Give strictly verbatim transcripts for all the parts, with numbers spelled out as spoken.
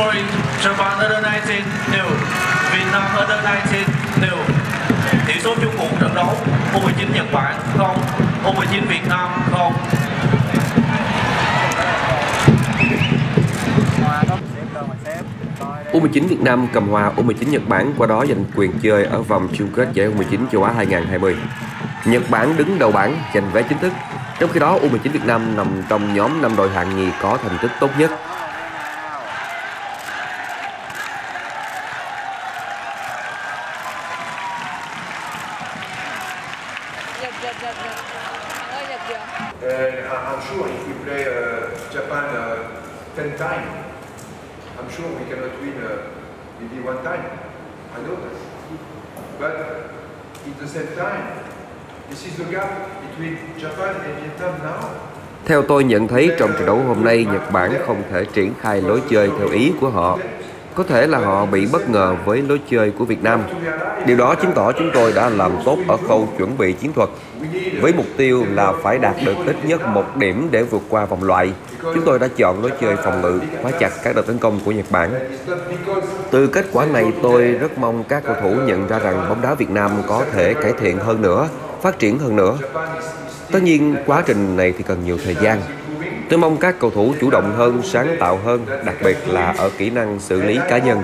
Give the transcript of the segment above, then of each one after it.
scoring Japan under mười chín nil, Việt Nam under mười chín nil. Tỷ số chung cuộc trận đấu U mười chín Nhật Bản không, U mười chín Việt Nam không. U mười chín Việt Nam cầm hòa U mười chín Nhật Bản, qua đó giành quyền chơi ở vòng chung kết giải U mười chín châu Á hai không hai không. Nhật Bản đứng đầu bảng giành vé chính thức. Trong khi đó, U mười chín Việt Nam nằm trong nhóm năm đội hạng nhì có thành tích tốt nhất. I'm sure we cannot win uh, maybe one time, I know that. But at the same time, this is the gap between Japan and Vietnam now. Theo tôi nhận thấy trong trận đấu hôm nay, Nhật Bản không thể triển khai lối chơi theo ý của họ. Có thể là họ bị bất ngờ với lối chơi của Việt Nam. Điều đó chứng tỏ chúng tôi đã làm tốt ở khâu chuẩn bị chiến thuật. Với mục tiêu là phải đạt được ít nhất một điểm để vượt qua vòng loại, chúng tôi đã chọn lối chơi phòng ngự, khóa chặt các đợt tấn công của Nhật Bản. Từ kết quả này, tôi rất mong các cầu thủ nhận ra rằng bóng đá Việt Nam có thể cải thiện hơn nữa, phát triển hơn nữa. Tất nhiên, quá trình này thì cần nhiều thời gian. Tôi mong các cầu thủ chủ động hơn, sáng tạo hơn, đặc biệt là ở kỹ năng xử lý cá nhân.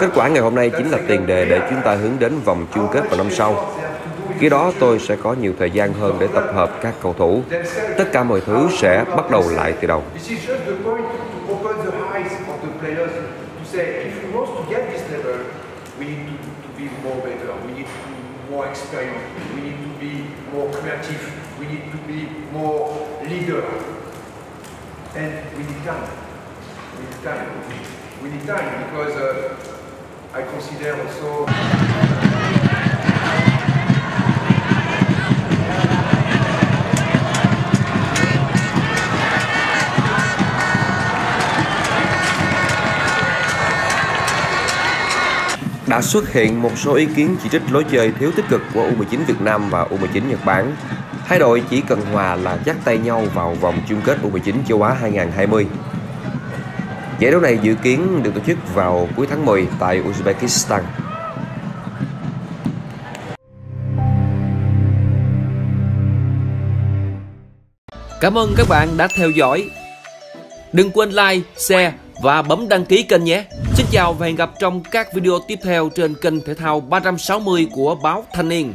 Kết quả ngày hôm nay chính là tiền đề để chúng ta hướng đến vòng chung kết vào năm sau. Khi đó tôi sẽ có nhiều thời gian hơn để tập hợp các cầu thủ. Tất cả mọi thứ sẽ bắt đầu lại từ đầu. And we need time. We need time. We need time because uh, I consider also. Đã xuất hiện một số ý kiến chỉ trích lối chơi thiếu tích cực của U mười chín Việt Nam và U mười chín Nhật Bản. Hai đội chỉ cần hòa là dắt tay nhau vào vòng chung kết U mười chín châu Á hai không hai không. Giải đấu này dự kiến được tổ chức vào cuối tháng mười tại Uzbekistan. Cảm ơn các bạn đã theo dõi. Đừng quên like, share và bấm đăng ký kênh nhé. Xin chào và hẹn gặp trong các video tiếp theo trên kênh Thể Thao ba trăm sáu mươi của Báo Thanh Niên.